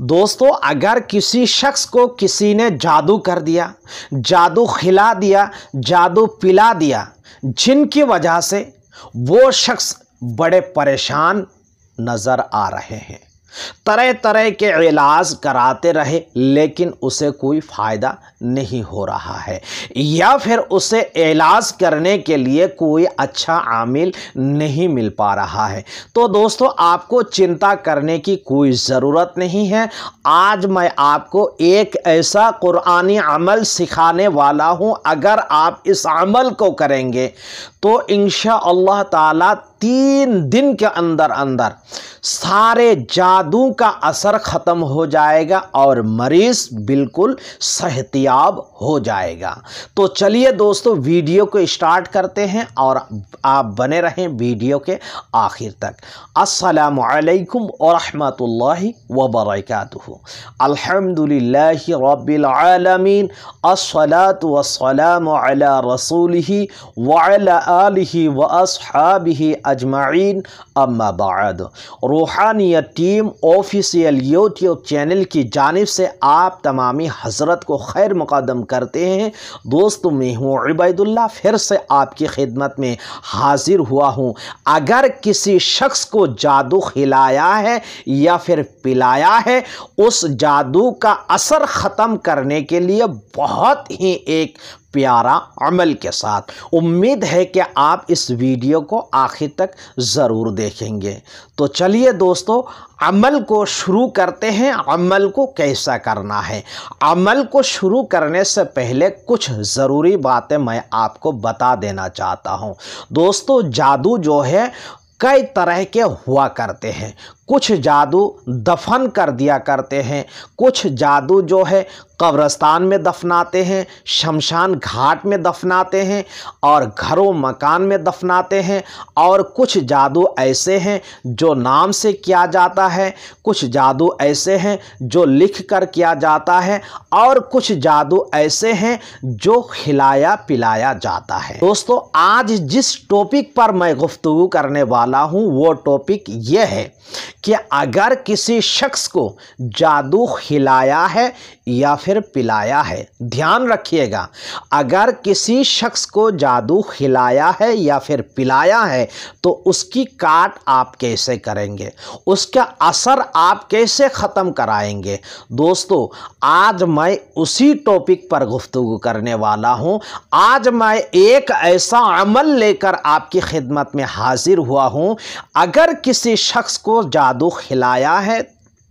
दोस्तों, अगर किसी शख्स को किसी ने जादू कर दिया, जादू खिला दिया, जादू पिला दिया, जिनकी वजह से वो शख्स बड़े परेशान नज़र आ रहे हैं, तरह तरह के इलाज कराते रहे लेकिन उसे कोई फ़ायदा नहीं हो रहा है, या फिर उसे इलाज करने के लिए कोई अच्छा आमिल नहीं मिल पा रहा है। तो दोस्तों, आपको चिंता करने की कोई ज़रूरत नहीं है। आज मैं आपको एक ऐसा कुरानी अमल सिखाने वाला हूं, अगर आप इस अमल को करेंगे तो इंशाअल्लाह ताला 3 दिन के अंदर अंदर सारे जादू का असर ख़त्म हो जाएगा और मरीज़ बिल्कुल सेहतयाब हो जाएगा। तो चलिए दोस्तों, वीडियो को स्टार्ट करते हैं और आप बने रहें वीडियो के आखिर तक। अस्सलामु अलैकुम व रहमतुल्लाहि व बरकातुहू। अल्हम्दुलिल्लाहि रब्बिल आलमीन, अस्सलातु वस्सलामु अला रसूलिही व अला आलिही व अस्हाबिही अजमाइन। अम्मा बाद, Ruhaniyat team official YouTube channel की जानिब से आप तमामी हजरत को खैर मुकदम करते हैं। दोस्तों, मैं हूँ इबादुल्लाह, फिर से आपकी खिदमत में हाजिर हुआ हूँ। अगर किसी शख्स को जादू खिलाया है या फिर पिलाया है, उस जादू का असर ख़त्म करने के लिए बहुत ही एक प्यारा अमल के साथ, उम्मीद है कि आप इस वीडियो को आखिर तक ज़रूर देखेंगे। तो चलिए दोस्तों, अमल को शुरू करते हैं। अमल को कैसा करना है? अमल को शुरू करने से पहले कुछ ज़रूरी बातें मैं आपको बता देना चाहता हूं। दोस्तों, जादू जो है कई तरह के हुआ करते हैं। कुछ जादू दफन कर दिया करते हैं, कुछ जादू जो है कब्रिस्तान में दफनाते हैं, शमशान घाट में दफनाते हैं और घरों मकान में दफनाते हैं, और कुछ जादू ऐसे हैं जो नाम से किया जाता है, कुछ जादू ऐसे हैं जो लिख कर किया जाता है, और कुछ जादू ऐसे हैं जो खिलाया पिलाया जाता है। दोस्तों, आज जिस टॉपिक पर मैं गुफ्तगू करने वाला हूँ वो टॉपिक ये है कि अगर किसी शख्स को जादू खिलाया है या फिर पिलाया है, ध्यान रखिएगा, अगर किसी शख्स को जादू खिलाया है या फिर पिलाया है तो उसकी काट आप कैसे करेंगे, उसका असर आप कैसे ख़त्म कराएंगे। दोस्तों, आज मैं उसी टॉपिक पर गुफ्तगू करने वाला हूं। आज मैं एक ऐसा अमल लेकर आपकी खिदमत में हाजिर हुआ हूं, अगर किसी शख्स को जादू खिलाया है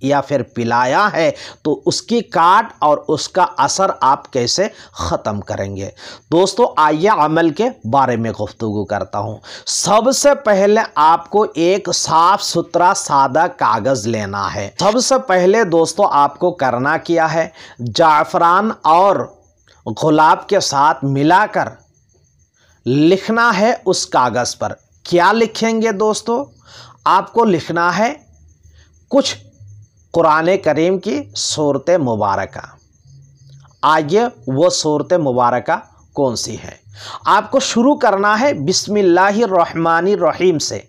या फिर पिलाया है तो उसकी काट और उसका असर आप कैसे ख़त्म करेंगे। दोस्तों, आइए अमल के बारे में गुफ्तगू करता हूँ। सबसे पहले आपको एक साफ़ सुथरा सादा कागज़ लेना है। सबसे पहले दोस्तों, आपको करना क्या है, जाफरान और गुलाब के साथ मिलाकर लिखना है उस कागज़ पर। क्या लिखेंगे दोस्तों? आपको लिखना है कुछ कुरान करीम की सूरत मुबारक। आइए, वो सूरत मुबारक कौन सी है? आपको शुरू करना है बिस्मिल्लाहिर रहमानिर रहीम से,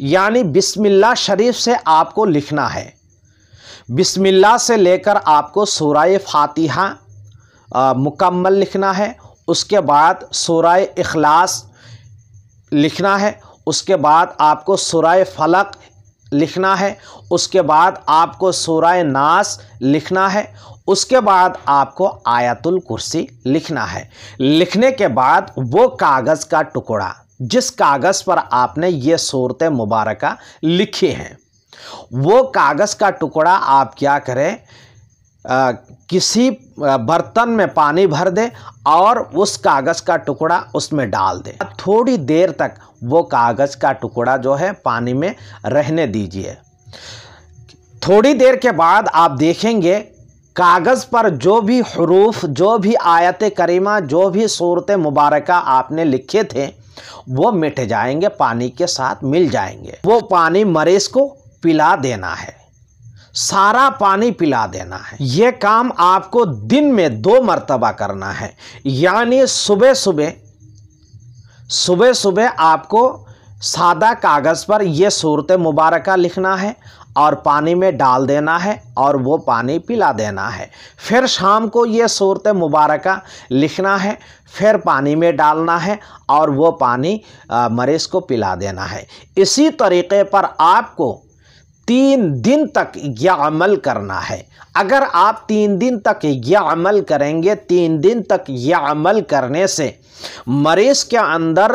यानी बिस्मिल्लाह शरीफ से आपको लिखना है। बिस्मिल्लाह से लेकर आपको सूरह फातिहा मुकम्मल लिखना है, उसके बाद सूरह इखलास लिखना है, उसके बाद आपको सूरह फलक लिखना है, उसके बाद आपको सूरह नास लिखना है, उसके बाद आपको आयतुल कुर्सी लिखना है। लिखने के बाद वो कागज़ का टुकड़ा जिस कागज़ पर आपने ये सूरत मुबारक लिखी हैं, वो कागज़ का टुकड़ा आप क्या करें, किसी बर्तन में पानी भर दे और उस कागज़ का टुकड़ा उसमें डाल दे। थोड़ी देर तक वो कागज़ का टुकड़ा जो है पानी में रहने दीजिए। थोड़ी देर के बाद आप देखेंगे कागज़ पर जो भी हरूफ, जो भी आयत करीमा, जो भी सूरत मुबारक आपने लिखे थे वो मिट जाएंगे, पानी के साथ मिल जाएंगे। वो पानी मरीज़ को पिला देना है, सारा पानी पिला देना है। ये काम आपको दिन में 2 मरतबा करना है, यानी सुबह सुबह आपको सादा कागज़ पर यह सूरत मुबारक लिखना है और पानी में डाल देना है और वो पानी पिला देना है। फिर शाम को ये सूरत मुबारका लिखना है, फिर पानी में डालना है और वो पानी मरीज़ को पिला देना है। इसी तरीक़े पर आपको 3 दिन तक यह अमल करना है। अगर आप 3 दिन तक यह अमल करेंगे, 3 दिन तक यह अमल करने से मरीज़ के अंदर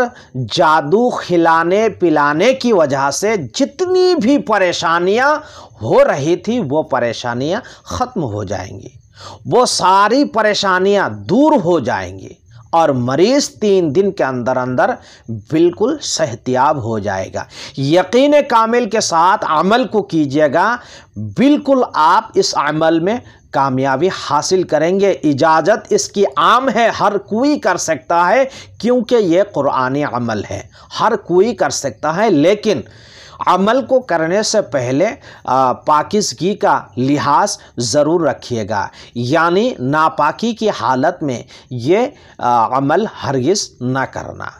जादू खिलाने पिलाने की वजह से जितनी भी परेशानियां हो रही थी वो परेशानियां ख़त्म हो जाएंगी, वो सारी परेशानियां दूर हो जाएंगी और मरीज़ 3 दिन के अंदर अंदर बिल्कुल सेहतियाब हो जाएगा। यकीन कामिल के साथ अमल को कीजिएगा, बिल्कुल आप इस अमल में कामयाबी हासिल करेंगे। इजाज़त इसकी आम है, हर कोई कर सकता है क्योंकि ये कुरानी अमल है, हर कोई कर सकता है। लेकिन अमल को करने से पहले पाकिज़गी का लिहाज ज़रूर रखिएगा, यानी नापाकी की हालत में ये अमल हरगिज़ ना करना।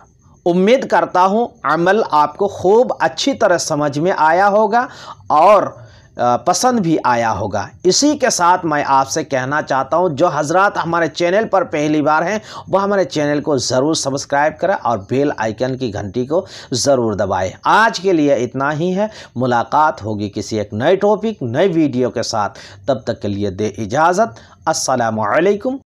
उम्मीद करता हूँ अमल आपको खूब अच्छी तरह समझ में आया होगा और पसंद भी आया होगा। इसी के साथ मैं आपसे कहना चाहता हूं, जो हज़रात हमारे चैनल पर पहली बार हैं वह हमारे चैनल को ज़रूर सब्सक्राइब करें और बेल आइकन की घंटी को ज़रूर दबाएं। आज के लिए इतना ही है, मुलाकात होगी किसी एक नए टॉपिक नए वीडियो के साथ। तब तक के लिए दे इजाज़त। अस्सलामु अलैकुम।